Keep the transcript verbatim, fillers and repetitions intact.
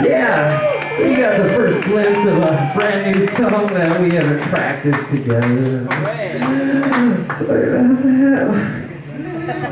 Yeah, we got the first glimpse of a brand new song that we ever practiced together. Sorry about that.